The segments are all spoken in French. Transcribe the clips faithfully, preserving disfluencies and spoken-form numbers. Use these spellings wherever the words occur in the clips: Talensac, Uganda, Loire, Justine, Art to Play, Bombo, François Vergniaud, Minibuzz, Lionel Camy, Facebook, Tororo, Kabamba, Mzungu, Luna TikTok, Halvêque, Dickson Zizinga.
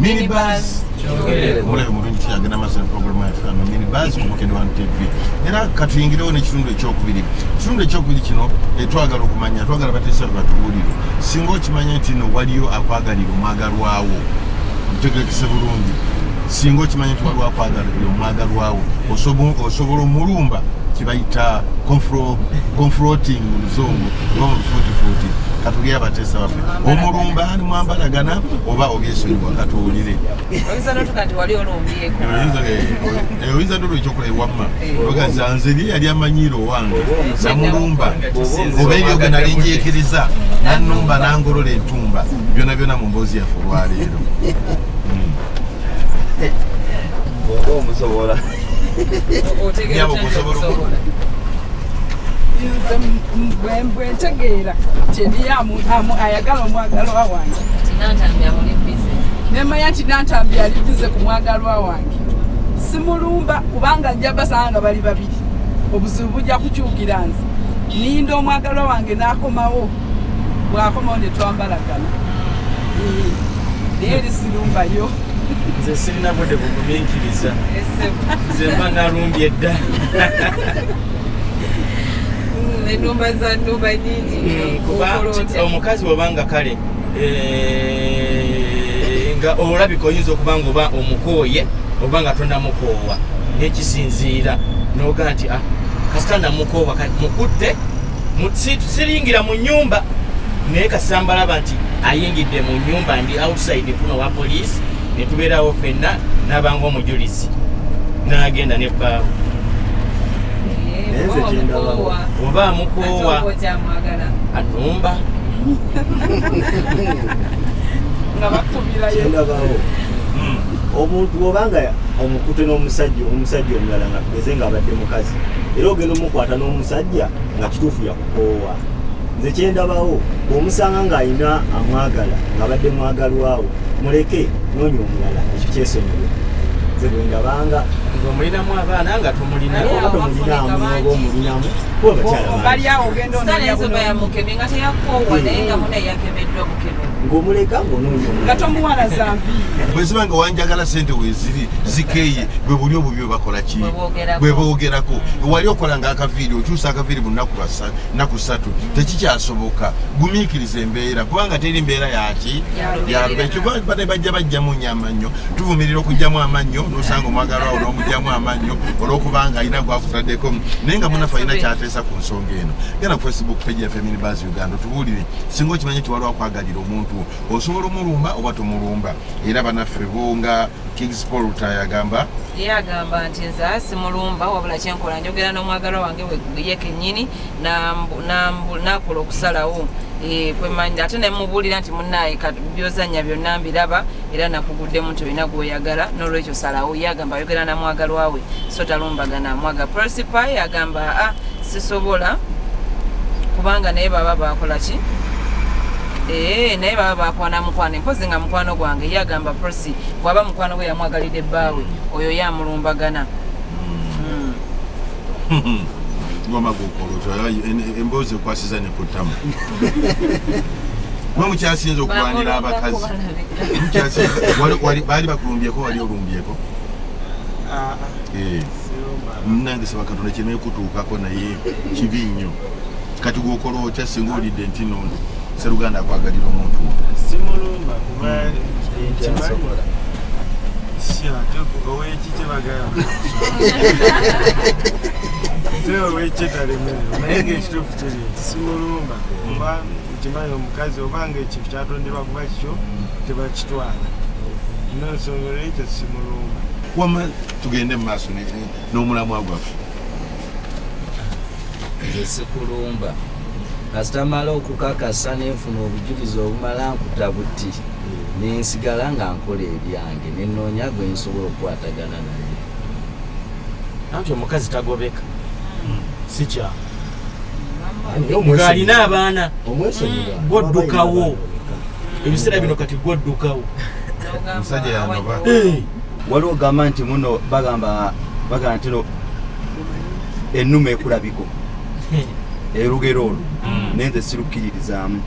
minibus wale kumurunti ya gana masana programu ya fana minibus kumukendo wa T V nina katu ingileo ni chundu echoku vili chundu echoku vili chino tuagalo kumanya tuagalo patesa kutuguliru singo chimanya chino waliyo apagaliru magaru wawo mtekele kisevurungi singo chimanya chino waliyo apagaliru magaru wawo osoboro murumba chibaita confronting mzongo kwa mfuti katugia batesa wafe omurumba hani mwamba na gana oba obyesu nikuwa katuulire oiza notu kanti walio no mbieko oiza notu ichokule wama oga zanzeli ya manyiro wangu za murumba obeli oga nalinji ekiriza nanumba nangoro le tumba vyona vyona mumbozi ya furuari mbogo msawala nyabo msawala Mbwembwe ntegera chedi ya muhamu ayagalo mwagalwa wange tinantambia mulipize nema ya tinantambia alipize kumwagalwa wange simulumba kubanga njaba sanga bali babili obusubuja kuchukiranzi nindo mwagalwa wange nakomawo bwakoma onde twambalagana deri silumba yo nze sirina bode buguminkiriza nze mbanga rumbi edda Numba za numba nini kuba omukazi wabanga kale eh nga olabiko yizo kubango ba omukoye obanga tonda mukowa n'ekisinziira noga ati ah kasitanda mukowa kati mukutte mutsiringira mu nyumba ne kasamba labanti ayingidde mu nyumba ndi outside kuno wa police ne tubeerawo fenna n'abango omujulizi n'agenda ne ba Oba mukowa atumba omuntu obanga omukute n'omusajja omusajja omulala nga tugeze nga abadde mukazi era ogenda omukwata n'omusajja nga kituufu yakukoowa nze kye ndabawo omusanga ng'ayina amwagala ng'abadde mwagalwawo muleke noonya omulala ekyo kyesonyiwe Zibinga banga ngomulina mu abana nga tumulina oba mulina mu mulina ko bachala bali yawo gendo nali zoba ya mukebinga teyakowa nayenga mune yakebeddwa mukebe ngomuleka ngonuyo ngatombu wala zambi bwezibanga wanjagala sente weziri zikeye bwe bulyo bubyo bakola ki bwe bogerako wali okola nga aka video tusa aka video nakusatu nakusatu tekikyasoboka gumikirize embeera kubanga teri mbeera yaki ya bechuba bade bajja bajja mu nyama nnyo tuvumirira okujjamu amannyo nosango mwagala ono omujjamu amannyo olokubanga ina gwa kutadeko nenga muna faina kyatesa ku nsonga eno gana Facebook page ya Family Buzz Uganda tubulire singo kimanye twali okwagalira omuntu osobola omulumba oba tomulumba era banaffe bonga Kings Paul tayagamba yagamba nti nza simulumba wabula kyenkola njogera n'omwagalwa wange yekennyini nakola okusalawo kwemanya ate nemubuulira nti munnaye byozannya byonna mbiraba era nakuguddemu nti olina gwoyagala n'olwekyo salawo yagamba ayogera namwagalwawe so talumbagana mwaga Prosipa yagamba a sisobola kubanga naye baba bakola ki Ee, naye baba bakwana mukwana mpozi nga mukwano gwange yagamba Prosi bwaba mukwano we yamwagalidde baawe oyo yamulumbagana ngoma gukolotoya emboze kwasiza ne kutamu mwe mukyasinze okwanira abakazi mukyasinze wali bali bakulumbyeko wali olumbyeko ah eh nange sabakatonda kyeneye kutuukako naye kibi nnyo kati gwokola otya singa olidde nti nono Seruganda kwa gari lomuntu. Simulumba kubali chimbakola. Sia tuko owe chiche bagaya. Sio owe cheta lemero. Maenge chitufu chiri. Simulumba kuba chimaye omukazi obange chichato ndiba kuba chicho tiba chitwala. No so rete simulumba. Kwama tugende maso ne no mulamu agwafu. Yesekulumba. Kastamala okukakasa n'enfuna obujulizi obumala nkutabuti n'ensigala nga nkola ebyange ne nnoonya gwe nsobola okukwatagana naye anti omukazi tagobeka si kyamu ng'alina abaana gwoddukawo ebiseera bino kati gwoddukawo musajja yanaba waliwo ogamba nti muno bagamba bagamba nti ennuma ekulabiko erugero olwo nenze sirukkiririzaamu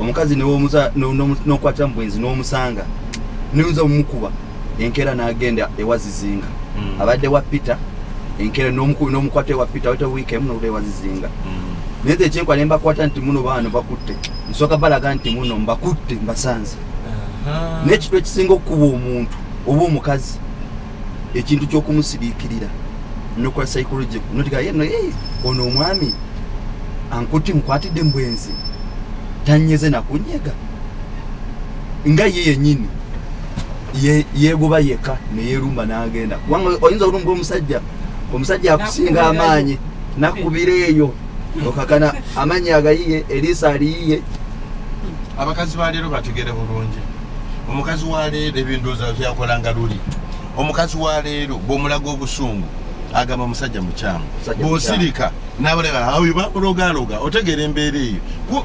omukazi n'omukwata mu bwenzi n'omusanga Nunza omukuba enkera n'agenda ewazizinga. Mm. Abadde wa Peter enkera n'omuku n'omukwate wa Peter wete wike muno ule wazizinga. Mm. Nende chenkwa nemba kwata nti muno bano bakutte. Nsoka balaga nti muno mbakutte mbasanze. Aha. Uh-huh. Nechitwe kisingo kuba omuntu oba omukazi ekintu ky'okumusibiikirira. Nokwa psychology notika yeno eh ono omwami ankuti nkwatidde mbwenzi. Tanyeze na kunyega. Nga yeye nyini ye yegoba yeka ne yerumba n'agenda wango oyinza kulumba omusajja omusajja akusinga amaanyi nakubireyo okakana amanyi agayiye Elisa aliye abakazi balero bategere bulungi omukazi wa leero ebindoza byakolanga luli omukazi wa leero bomulaga obusungu agamba musajja mukyama bosirika nabuleka awi bakulogaloga otegere embere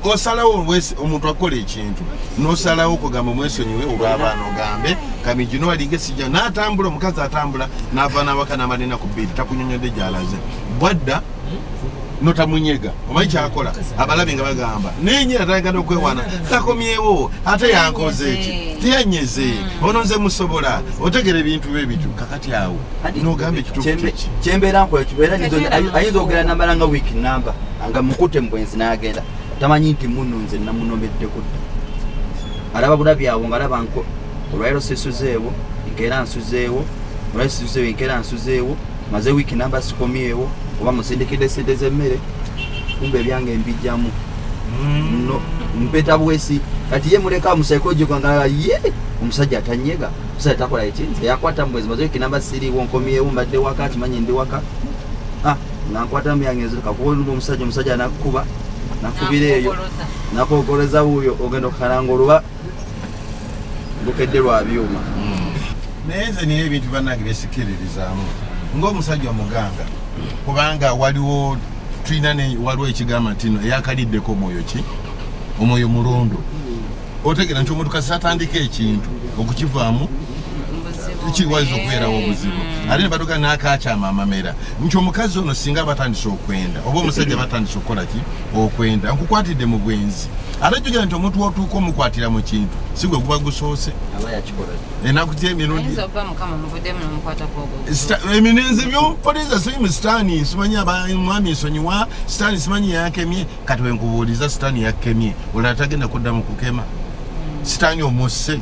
osalawo omuntu akole ekintu nosalawo kugamba mwesonyiwe obaba nogambe kamijino alinge sija natambula mukazi atambula nava nabaka namalina ku bidi takunyonyode jalaze bwadda notamunyega omayicha akola abalabinga bagamba nenye atanga nokwewana takomyewo ate yankoze eki tiyanyeze ononze musobola otegere bintu bebitu kakati yawo nogambe kitufu chembera ko ekibera nizo ayizogera namalanga wiki namba anga mukute mbwenzi nagenda tamanyi nti mununze namunomedde kudda araba budabyawo ngaraba nko olwairo sesuzeewo ngera nsuzeewo olwairo sesuzeewo ngera nsuzeewo maze wiki namba sikomyewo oba musindikide sideze mmere kumbe byange mbijjamu no mpeta bwesi kati ye muleka musaikoji kwangala ye omusajja atanyega musajja takola ekinze yakwata mbwezi maze wiki namba siri wonkomye umbadde wakati manye ndi waka ah nankwata mbyangezo kakwolungo omusajja omusajja nakuba nakubireyo nakogoleza huyo ogendo karangolwa bukedderwa byuma neze niye bintu banagiresikiririzaamu ngo omusajja omuganga kubanga waliwo twina ne waliwo ekigama tino yakalidde ko moyo ki omoyo mulondo otegera nti omuntu kasatandika ekintu okukivaamu ekiwazo okubeera obuzibu alina baduka n'akakyama amamera nti omukazi ono singa batandise okwenda oba omusajja batandise okukola ki okwenda nkukwatidde mu bwenzi atajugera nti omuntu wotuuka omukwatira mu kintu sigwe guba gusoose aba yakikola enakutya emirundi eminenzi by'omupoliza simanyi sitani simanyi abamwami ensonyiwa sitani simanyi yakemye kati wenkubuuliza sitani yakemye olala tagenda kuddamu kukema sitani omusse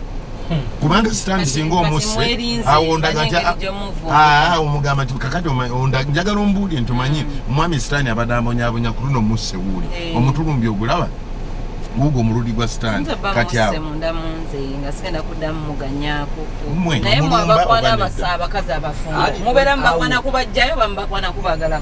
kubanga sitani singa omusse awondaga nti aa omugamba nti kakati njagala ombuulire nti omanyi omwami sitani abadde ambonyaabonya ku luno musse wuuli omutulumbi ogulaba Mugo murudi kwa stand kati yao munda munze ngasikenda kudamu muganyako naye mwabakwana basaba kaza abafunga mubera mbakwana kubajjayo bambakwana kubagala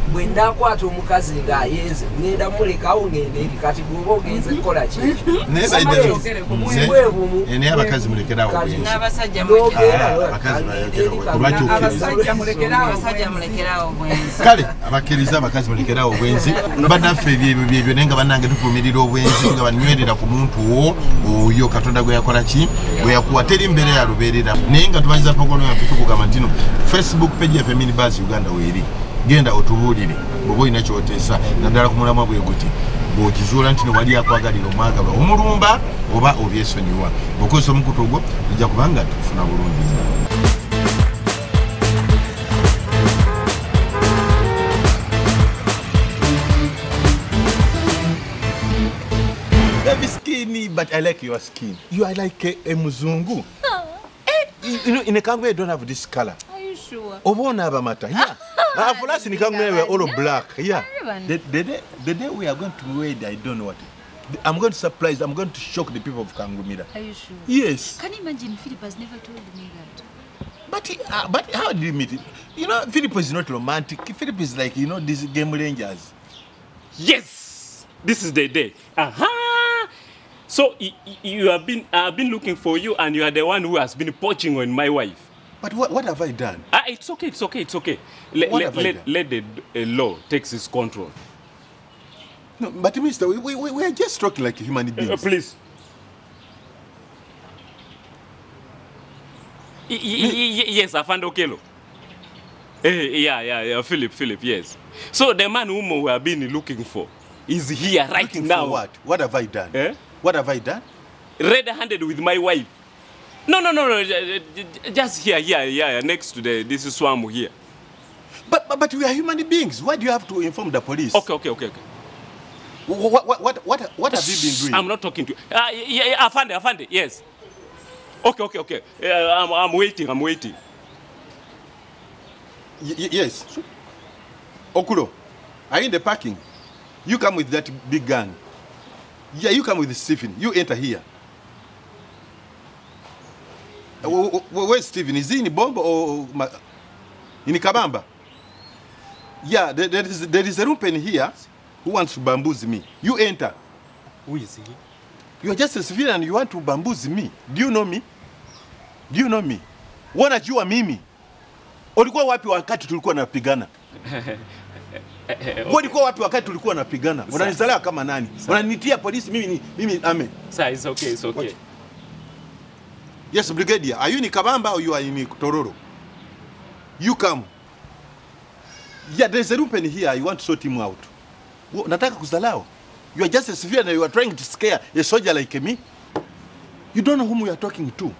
bwe ndakwata omukazi nga ayenze ngenda muleka awo ngenda eri kati bwoba ogenze kukola kintu naye abakazi mulekerawo kale abakkiriza abakazi mulekerawo obwenzi bannaffe byebyo byebyo naye nga bannange tuvumirira obwenzi nga banywerera ku muntu wo oyo Katonda gwe yakola ki gwe yakuwa teri mbeera ya lubeerera naye nga tumaliriza pogono yaffe tukugamba ntino Facebook page ya Family Buzz Uganda weri genda otubulire bobo inachootesa nadala kumulamu bwe guti bo kizuula ntino wali akwagalira omwaga ba omulumba oba obyesonyiwa okoso mukutogo ija kubanga tufuna bulungi. But I like your skin. You are like a, a Mzungu. Oh. You know, in a Kangwe, I don't have this color. Are you sure? Obona matter. Yeah. uh, for us in a Kangwe, we're all black. Yeah. The, the, day, the day we are going to wed, I don't know what. I'm going to surprise, I'm going to shock the people of Kangumira. Are you sure? Yes. Can you imagine Philip has never told me that? But, he, uh, but how did you meet it? You know, Philip is not romantic. Philip is like, you know, these game rangers. Yes! This is the day. Aha! Uh-huh. So you have been, I've been looking for you, and you are the one who has been poaching on my wife. But what, what have I done? Ah, it's okay, it's okay, it's okay. Let, what let, have I let, done? let the uh, law takes its control. No, but Mister, we, we, we are just talking like human beings. Uh, please. Y y yes, Afando Kelo. Hey, yeah, yeah, yeah, Philip, Philip, yes. So the man whom we have been looking for is here right looking now. For what? What have I done? Eh? What have I done? Red-handed with my wife. No, no, no, no. Just here, here, here, next to the this swamp here. But, but, but we are human beings. Why do you have to inform the police? Okay, okay, okay, okay. What, what, what, what, what have Shh, you been doing? I'm not talking to you. Uh, yeah, yeah, Afande, Afande, yes. Okay, okay, okay. Uh, I'm, I'm waiting, I'm waiting. Y yes. Okulo, are you in the parking? You come with that big gun. Yeah, you come with Stephen. You enter here. Where's Stephen? Is he in Bombo or in Kabamba? Yeah, there, there, is, there is a rumpen here who wants to bamboozle me. You enter. Who is he? You are just a civilian and you want to bamboozle me. Do you know me? Do you know me? Wona jua mimi. Ulikuwa wapi wakati tulikuwa napigana? Ulikuwa wapi wakati tulikuwa napigana? Unanizalea kama nani? Unanitia polisi mimi mimi ame. Sir, it's okay, it's okay. What? Yes, Brigadier, are you in Kabamba or you are in Tororo? You come. Yeah, there's a rumpen here. You want to sort him out. Nataka kuzalao. You are just a civilian and you are trying to scare a soldier like me. You don't know whom we are talking to.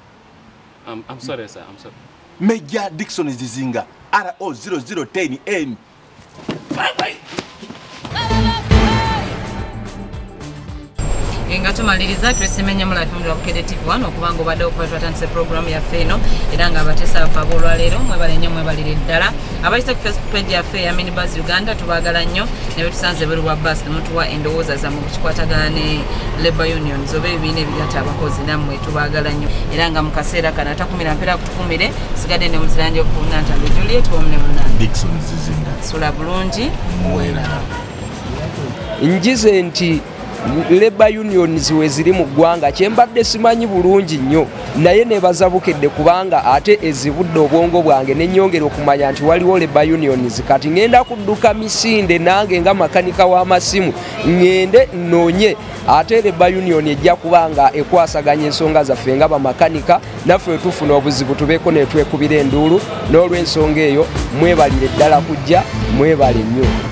Um, I'm sorry, sir. I'm sorry. Major Dickson is Zizinga. R O zero zero one zero N. Bye bye. Ingato maliriza twesemenya mula tumula okedetivu wano okubango bada okwatwa tanse program ya feno edanga abatesa afabulwa lero mwebale nnyo mwebalire ddala abayisa ku Facebook page ya fe ya Mini Buzz Uganda tubagala nnyo ne betusanze bali wa bus n'omuntu wa endowooza za mu kikwatagane Labor Union zobe bine bigata abakozi namwe tubagala nnyo edanga mu kaseera kana ta kumi na mpera kutukumire sigade ne muziranje okufuna ntalo Juliet omne munana Dickson Zizinga sula bulungi mwera njize nti Labor unions weziri mu ggwanga kyembadde simanyi bulungi nnyo naye ne bazabukedde kubanga ate ezibudde obwongo bwange nenyongera okumanya nti waliwo Labor unions kati ngenda kudduka misinde nange nga makanika w'amasimu ngende nnoonye ate Labor union ejja kubanga ekwasaganya ensonga zaffe nga bamakanika naffe tufuna obuzibu tubeeko ne twekubira enduulu n'olw'ensonga eyo mwebalire ddala kujja mwebale nnyo.